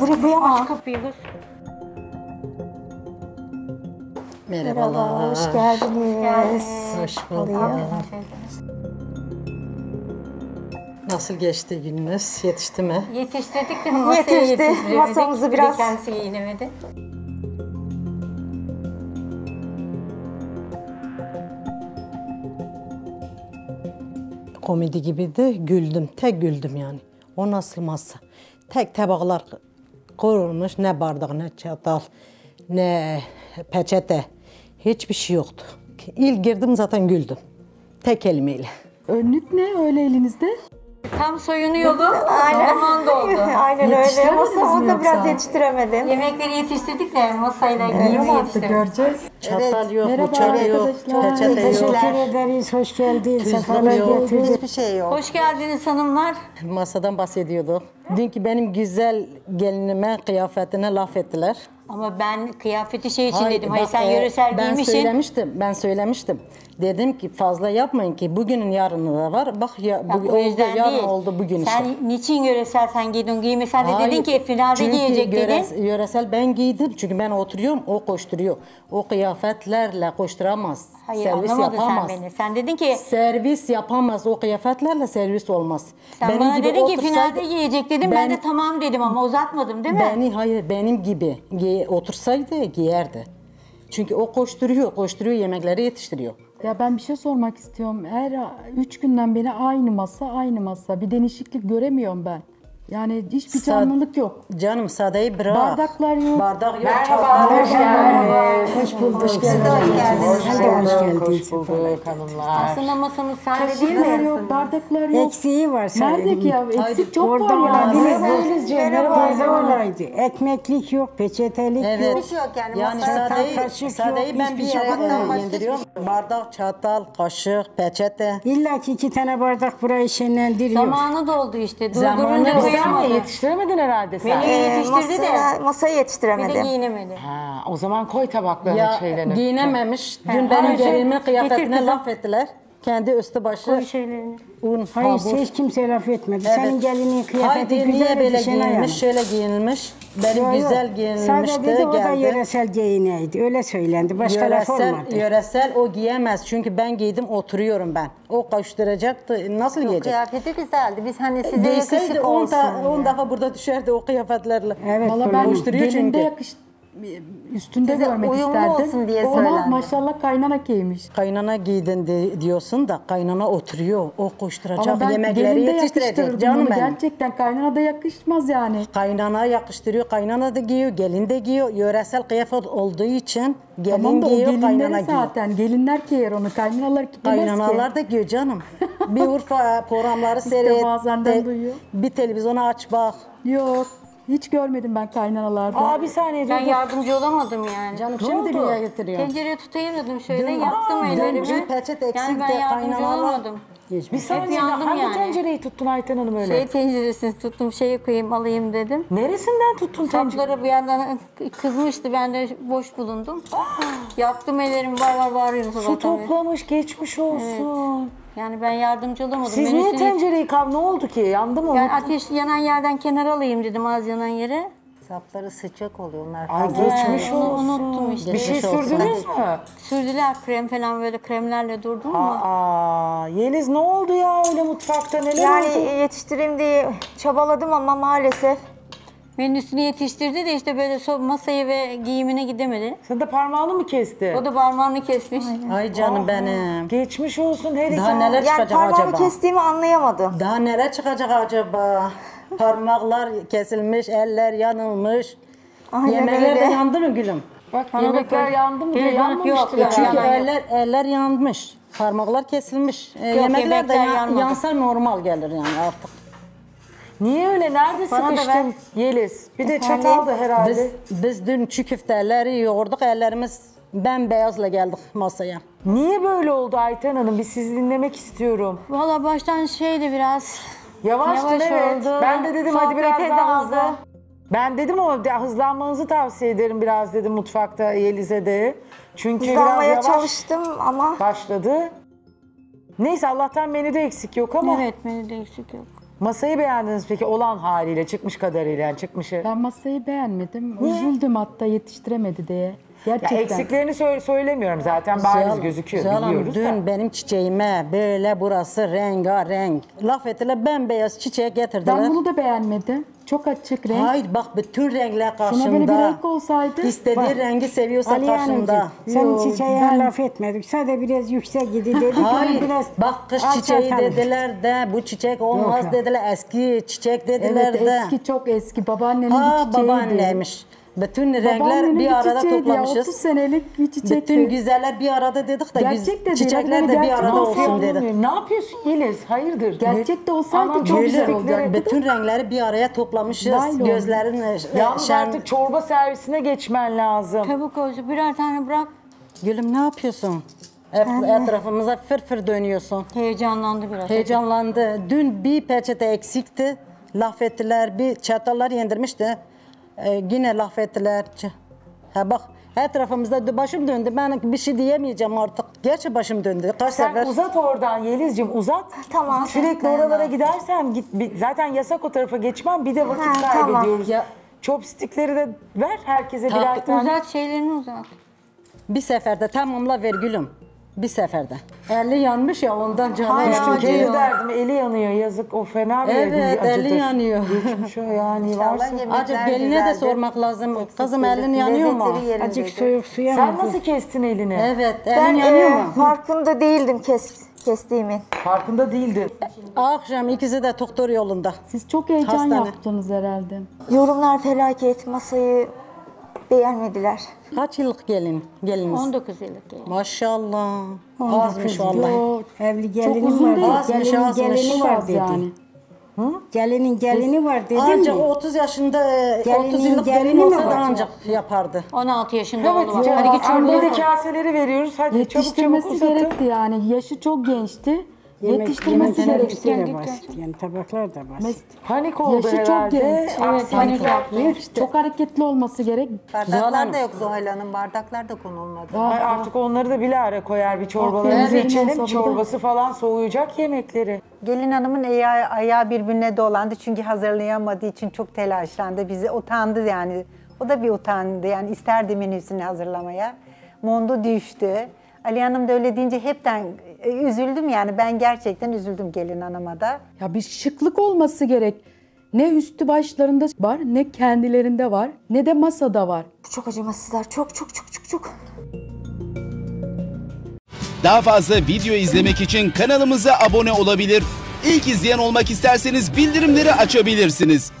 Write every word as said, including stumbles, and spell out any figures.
Buraya koyalım. Aç kapıyı kız. Merhabalar. Merhaba, hoş geldiniz. Hoş bulduk. Nasıl geçti gününüz? Yetişti mi? Yetiştirdik de masaya yetiştirdik. Masamızı biraz... Kendisi iğnemedi. Komedi gibiydi. Güldüm. Tek güldüm yani. O nasıl masa? Tek tabaklar kurulmuş. Ne bardak, ne çatal, ne peçete. Hiçbir şey yoktu. İlk girdim zaten güldüm. Tek elimeyle. Önlük ne öyle elinizde? Tam soyunuyordu. Zaman da oldu. Aynen öyle. Masamızda biraz yetiştiremedim. Yemekleri yetiştirdik de masayla evet, giyimi yetiştirdik. Göreceğiz. Çatal yok, evet. Bıçak yok, peçete yok. Teşekkür ederiz. Hoş geldiniz. Hiçbir şey yok. Hoş geldiniz hanımlar. Masadan bahsediyorduk. Dünkü benim güzel gelinime kıyafetine laf ettiler. Ama ben kıyafeti şey için hayır, dedim. Hayır bak, sen yöresel ben giymişsin. Ben söylemiştim. Ben söylemiştim. Dedim ki fazla yapmayın ki bugünün yarını da var. Bak ya, ya bu oldu, yarın değil. Oldu bugün sen işte. Sen niçin yöresel sen giydin? Giymesen de hayır, dedin ki finalde giyecek yöres, dedin. Yöresel ben giydim. Çünkü ben oturuyorum o koşturuyor. O kıyafetlerle koşturamaz. Hayır, servis yapamaz. Sen beni. Sen dedin ki servis yapamaz. O kıyafetlerle servis olmaz. Sen benim bana dedin ki finalde giyecek dedim. Ben, ben de tamam dedim ama uzatmadım değil mi? Beni hayır benim gibi giy, otursaydı giyerdi. Çünkü o koşturuyor, koşturuyor yemekleri yetiştiriyor. Ya ben bir şey sormak istiyorum. Her üç günden beri aynı masa, aynı masa. Bir değişiklik göremiyorum ben. Yani hiçbir canlılık yok. Canım sadeyi bırak. Bardaklar yok. Bardak yok. Merhaba. Merhaba. Hoş bulduk. Hoş geldiniz. Sen de hoş geldiniz. Hoş bulduk hanımlar. Aslında masanın sade değil mi? Bardaklar yok. Eksiği var. Nerede ya? Eksik çok var ya. Merhaba. Oradaydı. Ekmeklik yok, peçetelik yok. Evet. Yani sadeyi, sadeyi ben bir yerden yendiriyorum. Bardak, çatal, kaşık, peçete. İlla ki iki tane bardak burayı şenlendiriyor. Zamanı doldu işte. Durdurunca yani yetiştiremedin herhalde sen. Beni yetiştirdi de masaya yetiştiremedim. Bir de giyinemedi. Ha, o zaman koy tabaklarını şeylerini. Giyinememiş. Dün benim gelinime kıyafetine laf ettiler. Kendi üstü başı un. Hayır habur. Hiç kimseye laf etmedi. Evet. Senin gelinin kıyafeti hayır, güzel böyle giyinilmiş, yani. Şöyle giyinilmiş. Benim yok, güzel giyinilmişti. Sadece dedi geldi. O da yöresel giyineydi. Öyle söylendi. Başka yöresel, laf olmadı. Yöresel o giyemez. Çünkü ben giydim oturuyorum ben. O koşturacaktı. Nasıl yok, giyecek? Kıyafeti güzeldi. Biz hani size değilseydi yakışık olsun. on defa burada düşerdi o kıyafetlerle. Evet. Valla ben gelinde yakıştı. Üstünde size görmek isterdim. Olsun diye ona maşallah kaynana giymiş. Kaynana giydin de, diyorsun da kaynana oturuyor. O koşturacak yemekleri yetiştirecek. Canım benim. Gerçekten kaynana da yakışmaz yani. Kaynana yakıştırıyor. Kaynana da giyiyor. Gelin de giyiyor. Yöresel kıyafet olduğu için gelin tamam da giyiyor. Kaynana zaten. Giyiyor. Gelinler giyer onu. Kaynanalar giymez ki. Kaynanalar da giyiyor canım. Bir Urfa programları işte seyret. Te, bir televizyona aç bak. Yok. Hiç görmedim ben kaynanalarda. Aa bir saniye. Ben dur. Yardımcı olamadım yani. Canım şimdi dünya getiriyor. Tencereyi tutayamadım şöyle dün, yaptım aa, ellerimi. Yani ben yardımcı olamadım. Bir saniye hangi yani. Tencereyi tuttun Ayten Hanım öyle? Şey tenceresini tuttum şeyi koyayım alayım dedim. Neresinden tuttun tencereyi? Sapları bir yandan kızmıştı ben de boş bulundum. Yaptım ellerimi var var bağırıyorum. Su toplamış geçmiş olsun. Evet. Yani ben yardımcı olamadım. Siz ben niye üstünü... tencereyi kav? Ne oldu ki? Yandı mı? Yani ateş yanan yerden kenara alayım dedim az yanan yere. Sapları sıcak oluyor onlar. Ay geçmiş yani, olsun. Unuttum işte. Bir şey sürdünüz mü? Sürdüler krem falan böyle kremlerle durdum mu? Aa, Yeliz ne oldu ya öyle mutfakta neler yani oldu? Yani yetiştireyim diye çabaladım ama maalesef. Menüsünü yetiştirdi de işte böyle masaya ve giyimine gidemedi. Sen de parmağını mı kesti? O da parmağını kesmiş. Aynen. Ay canım oh. Benim. Geçmiş olsun her iki. Daha neler yani çıkacak acaba? Parmağını kestiğimi anlayamadım. Daha neler çıkacak acaba? Parmaklar kesilmiş, eller yanılmış. Aynen yemekler öyle. De yandı mı gülüm? Bak yemekler yandı mı diye yanmamıştır. Yani. Çünkü yani. Eller, eller yanmış, parmaklar kesilmiş. Yok, yemekler, yemekler de yan, yansa normal gelir yani artık. Niye öyle? Nerede sıkıştın Yeliz? Bir de çatal da herhalde. Biz, biz dün çiğ köfteleri yoğurduk, ellerimiz bembeyazla geldik masaya. Niye böyle oldu Ayten Hanım? Bir sizi dinlemek istiyorum. Valla baştan şeydi biraz. Yavaştın yavaş evet. Oldu. Ben de dedim sohbet hadi biraz daha hızlı. Ben dedim o hızlanmanızı tavsiye ederim biraz dedim mutfakta Yeliz'e de. Çünkü hızlanmaya biraz yavaş çalıştım ama başladı. Neyse Allah'tan menüde eksik yok ama. Evet menüde eksik yok. Masayı beğendiniz peki, olan haliyle, çıkmış kadarıyla, yani çıkmışı. Ben masayı beğenmedim. Ne? Üzüldüm hatta yetiştiremedi diye. Gerçekten. Ya eksiklerini söyle, söylemiyorum zaten, bariz Zuhal, gözüküyor Zuhal Hanım, biliyoruz dün da. Benim çiçeğime böyle burası rengarenk. Laf ettiler, bembeyaz çiçeğe getirdiler. Ben bunu da beğenmedim. Çok açık renk. Hayır bak, bütün renkler karşımda. Şuna böyle bir renk olsaydı. İstediği bak, rengi seviyorsa Ali karşımda. Sen çiçeğe ben... laf etmedik. Sadece biraz yüksek gidi dedik. Hayır biraz bak, kış çiçeği dediler de bu çiçek olmaz yok dediler. Ya. Eski çiçek dediler evet, de. Evet eski, çok eski. Babaannemin Aa, bir çiçeğiydi. Babaanneymiş. Bütün renkler bir arada toplamışız. Ya, otuz senelik bir çiçekti. Bütün güzeller bir arada dedik de gerçek de çiçekler yani, de bir arada olsun dedik. Ne yapıyorsun Yeliz? Hayırdır? Gerçek de olsaydı Anam, çok güzel olacaktı. Bütün renkleri bir araya toplamışız. Daylı gözlerin yalnız şen... artık çorba servisine geçmen lazım. Kabuk olacak. Birer tane bırak. Gülüm ne yapıyorsun? Et, etrafımıza fırfır dönüyorsun. Heyecanlandı biraz. Heyecanlandı. Dün bir peçete eksikti. Laf ettiler. Bir çatallar yendirmişti. Ee, yine laf ettiler. Ha bak, etrafımızda başım döndü. Ben bir şey diyemeyeceğim artık. Gerçi başım döndü. Kaç Sen sefer... uzat oradan Yeliz'ciğim, uzat. Tamam. Sürekli oralara ben gidersen git. Zaten yasak o tarafa geçmem. Bir de vakit ha, kaybediyoruz. Tamam. Chopstick'leri de ver herkese Ta birer tane. Uzat şeylerini uzat. Bir seferde tamamla virgülüm. Bir seferde. Eli yanmış ya ondan canı düştü. Eli derdim, eli yanıyor yazık, o fena bir evet, acıdır. Evet eli yanıyor. Şu yani varsa. Acık beline de sormak lazım. Kızım elin yanıyor mu? Acık soğuk suya mı? Sen nasıl kestin elini? Evet elin yanıyor mu? Farkında değildim kes, kestiğimin. Farkında değildim. Akşam ikisi de doktor yolunda. Siz çok heyecan Hastane. yaptınız herhalde. Yorumlar felaket, masayı beğenmediler. Kaç yıllık gelin? Geliniz? on dokuz yıllık gelin. Maşallah. Azmış vallahi. Yo, evli gelinim var dedi. Azmış, gelinin gelini var dedi. Yani. Hı? Gelinin gelini var dedi. Ancak mi? otuz yaşında gelinin otuz yıllık gelini olsa mi var? Ancak yapardı. on altı yaşında evet, oldu. Ya. Hadi git şurada kaseleri veriyoruz. Hadi yetiştirmesi çabuk, çabuk gerekti yani. Yaşı çok gençti. Yemek, yetiştirmesi gerekti. Yani tabaklar da basit. Panik oldu Yaşı herhalde. Yaşı çok genç. Panik yapmıyor. İşte. Çok hareketli olması gerek. Bardaklar da yok Zuhal Hanım. Bardaklar da konulmadı. Ay, artık onları da bilahare koyar bir çorbalarımızı içelim. Çorbası falan soğuyacak yemekleri. Gelin hanımın ayağı, ayağı birbirine dolandı. Çünkü hazırlayamadığı için çok telaşlandı. Bizi utandı yani. O da bir utandı. Yani isterdi menüsünü hazırlamaya. Mondu düştü. Ali Hanım da öyle deyince hepten üzüldüm yani, ben gerçekten üzüldüm gelin hanıma da. Ya bir şıklık olması gerek. Ne üstü başlarında var, ne kendilerinde var, ne de masada var. Çok acımasızlar, çok çok çok çok çok. Daha fazla video izlemek için kanalımıza abone olabilir. İlk izleyen olmak isterseniz bildirimleri açabilirsiniz.